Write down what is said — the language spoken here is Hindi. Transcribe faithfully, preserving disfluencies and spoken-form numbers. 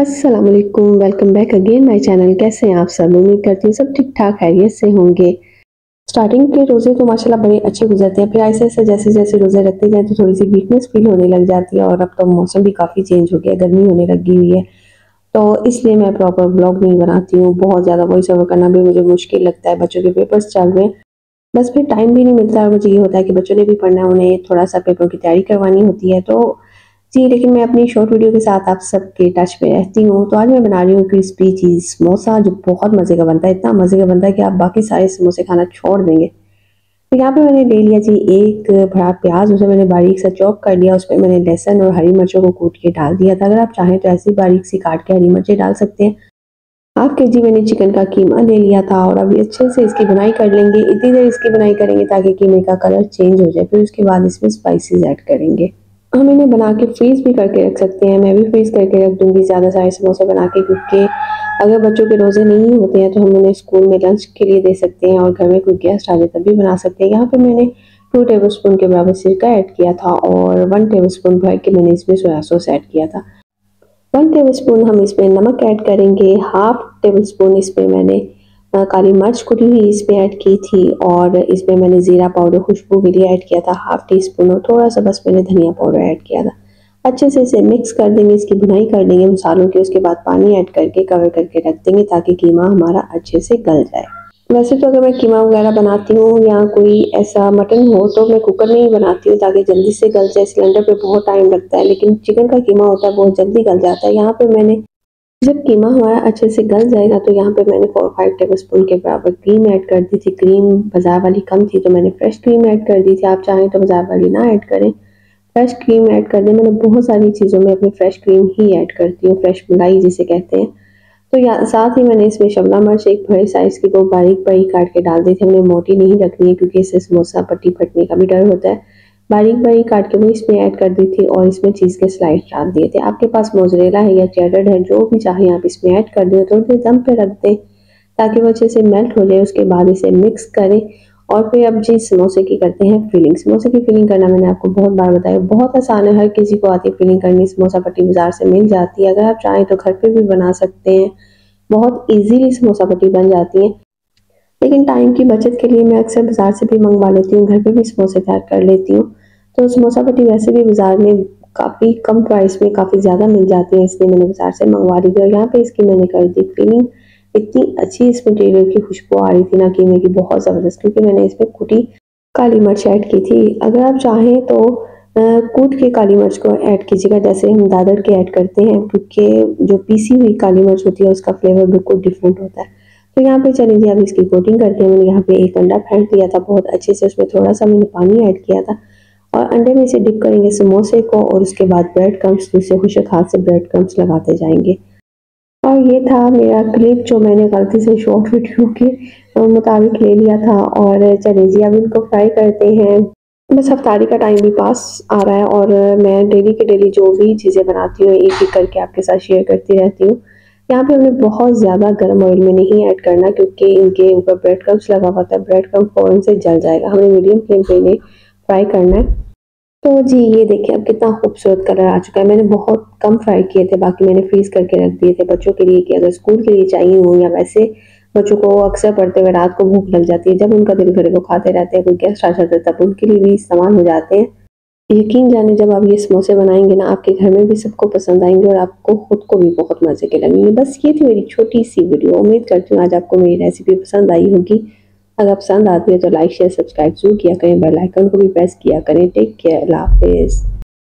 अस्सलाम वालेकुम, welcome back again my channel. कैसे हैं आप सब? उम्मीद करती हूँ सब ठीक ठाक खैरियत से होंगे। स्टार्टिंग के रोज़े तो माशाल्लाह बड़े अच्छे गुजरते हैं, फिर ऐसे ऐसे जैसे जैसे रोज़े रखते जाए तो थोड़ी सी वीकनेस फील होने लग जाती है। और अब तो मौसम भी काफ़ी चेंज हो गया, गर्मी होने लगी हुई है, तो इसलिए मैं प्रॉपर ब्लॉग नहीं बनाती हूँ। बहुत ज़्यादा वॉइस ओवर करना भी मुझे मुश्किल लगता है, बच्चों के पेपर्स चल रहे हैं, बस फिर टाइम भी नहीं मिलता है। और मुझे ये होता है कि बच्चों ने भी पढ़ना है, उन्हें थोड़ा सा पेपरों की तैयारी करवानी होती है तो जी। लेकिन मैं अपनी शॉर्ट वीडियो के साथ आप सबके टच में रहती हूँ। तो आज मैं बना रही हूँ क्रिस्पी चीज़ समोसा, जो बहुत मज़े का बनता है, इतना मज़े का बनता है कि आप बाकी सारे समोसे खाना छोड़ देंगे। तो यहाँ पे मैंने ले लिया जी एक बड़ा प्याज, उसे मैंने बारीक सा चॉप कर लिया। उस पर मैंने लहसुन और हरी मिर्चों को कूट के डाल दिया था। अगर आप चाहें तो ऐसी बारीक सी काट के हरी मिर्चें डाल सकते हैं। हाफ के जी मैंने चिकन का कीमा ले लिया था और अभी अच्छे से इसकी बुनाई कर लेंगे। इतनी देर इसकी बुनाई करेंगे ताकि कीमे का कलर चेंज हो जाए, फिर उसके बाद इसमें स्पाइसेस ऐड करेंगे। हम इन्हें बना के फ्रीज़ भी करके रख सकते हैं, मैं भी फ्रीज़ करके रख दूँगी ज़्यादा सारे समोसे बना के, क्योंकि अगर बच्चों के रोज़े नहीं होते हैं तो हम उन्हें स्कूल में लंच के लिए दे सकते हैं और घर में कोई गेस्ट आ जाए तब भी बना सकते हैं। यहाँ पे मैंने टू टेबलस्पून के बराबर सिरका ऐड किया था और वन टेबलस्पून भर के मैंने इसमें सोया सॉस ऐड किया था। वन टेबलस्पून हम इसमें नमक ऐड करेंगे, हाफ टेबलस्पून इसमें मैंने काली मिर्च कुटी हुई इसमें ऐड की थी और इसमें मैंने ज़ीरा पाउडर खुशबू के लिए ऐड किया था हाफ़ टी स्पून, और थोड़ा सा बस मैंने धनिया पाउडर ऐड किया था। अच्छे से इसे मिक्स कर देंगे, इसकी भुनाई कर देंगे मसालों की, उसके बाद पानी ऐड करके कवर करके रख देंगे ताकि कीमा हमारा अच्छे से गल जाए। वैसे तो अगर मैं कीमा वगैरह बनाती हूँ या कोई ऐसा मटन हो तो मैं कुकर में ही बनाती हूँ ताकि जल्दी से गल जाए, सिलेंडर पर बहुत टाइम लगता है। लेकिन चिकन का कीमा होता है बहुत जल्दी गल जाता है। यहाँ पर मैंने जब कीमा हमारा अच्छे से गल जाएगा तो यहाँ पे मैंने फोर फाइव टेबल स्पून के बराबर क्रीम ऐड कर दी थी। क्रीम बाजार वाली कम थी तो मैंने फ्रेश क्रीम ऐड कर दी थी, आप चाहें तो बाजार वाली ना ऐड करें, फ्रेश क्रीम ऐड कर दें। मैंने बहुत सारी चीज़ों में अपनी फ्रेश क्रीम ही ऐड करती हूँ, फ्रेश मलाई जिसे कहते हैं। तो या साथ ही मैंने इसमें शिमला मिर्च एक बड़े साइज़ की को बारीक बारीक काट के डाल दी थी। हमने मोटी नहीं रखनी है क्योंकि इससे समोसा पट्टी फटने का भी डर होता है। बारीक बारीक काट के वो इसमें ऐड कर दी थी और इसमें चीज़ के स्लाइस डाल दिए थे। आपके पास मोजरेला है या चेडर है, जो भी चाहे आप इसमें ऐड कर दें। थोड़ी देर दम पे रख दें ताकि वो अच्छे से मेल्ट हो जाए, उसके बाद इसे मिक्स करें। और फिर अब जी समोसे की करते हैं फिलिंग। समोसे की फिलिंग करना मैंने आपको बहुत बार बताया, बहुत आसान है, हर किसी को आती है फिलिंग करनी। समोसा पट्टी बाज़ार से मिल जाती है, अगर आप चाहें तो घर पर भी बना सकते हैं, बहुत ईजीली समोसा पट्टी बन जाती है। लेकिन टाइम की बचत के लिए मैं अक्सर बाज़ार से भी मंगवा लेती हूँ, घर पे भी समोसे तैयार कर लेती हूँ। तो समोसा पट्टी वैसे भी बाज़ार में काफ़ी कम प्राइस में काफ़ी ज़्यादा मिल जाती है, इसलिए मैंने बाज़ार से मंगवा ली थी। और यहाँ पे इसकी मैंने कर दी फिलिंग, इतनी अच्छी इस मटेरियल की खुशबू आ रही थी ना कीमे की, बहुत ज़बरदस्त, क्योंकि मैंने इसमें कुटी काली मिर्च ऐड की थी। अगर आप चाहें तो कूट के काली मिर्च को ऐड कीजिएगा, जैसे हम दादड़ के ऐड करते हैं, क्योंकि जो पीसी हुई काली मिर्च होती है उसका फ्लेवर बिल्कुल डिफरेंट होता है। तो यहाँ पे चली थी अब इसकी कोटिंग करते हैं। मैंने यहाँ पे एक अंडा फेंट दिया था बहुत अच्छे से, उसमें थोड़ा सा मैंने पानी ऐड किया था और अंडे में से डिप करेंगे समोसे को और उसके बाद ब्रेड क्रम्स, दूसरे खुशक हाथ से ब्रेड क्रम्स लगाते जाएंगे। और ये था मेरा क्लिप जो मैंने गलती से शॉर्ट वीडियो के मुताबिक ले लिया था। और चले जी अब इनको फ्राई करते हैं। बस हफ्तारी का टाइम भी पास आ रहा है और मैं डेली के डेली जो भी चीज़ें बनाती हूँ एक एक करके आपके साथ शेयर करती रहती हूँ। यहाँ पे हमें बहुत ज़्यादा गर्म ऑयल में नहीं ऐड करना क्योंकि इनके ऊपर ब्रेड क्रम्स लगा हुआ था, ब्रेड क्रम्स फ़ौरन से जल जाएगा। हमें मीडियम फ्लेम पे इन्हें फ्राई करना है। तो जी ये देखिए अब कितना खूबसूरत कलर आ चुका है। मैंने बहुत कम फ्राई किए थे, बाकी मैंने फ्रीज़ करके रख दिए थे बच्चों के लिए कि अगर स्कूल के लिए चाहिए हो, या वैसे बच्चों को अक्सर पढ़ते हुए रात को भूख लग जाती है, जब उनका दिल करे वो खाते रहते हैं, कोई गेस्ट आ जाता है तब उनके लिए भी इस्तेमाल हो जाते हैं। यकीन जाने जब आप ये समोसे बनाएंगे ना, आपके घर में भी सबको पसंद आएंगे और आपको खुद को भी बहुत मज़े के लगेंगे। बस ये थी मेरी छोटी सी वीडियो, उम्मीद करती हूँ आज आपको मेरी रेसिपी पसंद आई होगी। अगर पसंद आती है तो लाइक शेयर सब्सक्राइब जरूर किया करें, बेल आइकन को भी प्रेस किया करें। टेक केयर, अल्लाह हाफिज़।